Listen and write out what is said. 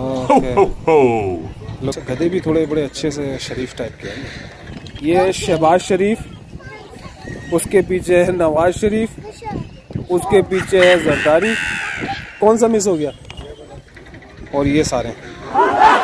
Okay. गधे भी थोड़े बड़े अच्छे से शरीफ टाइप के हैं। ये शहबाज शरीफ, उसके पीछे है नवाज शरीफ, उसके पीछे है जरदारी, कौन सा मिस हो गया, और ये सारे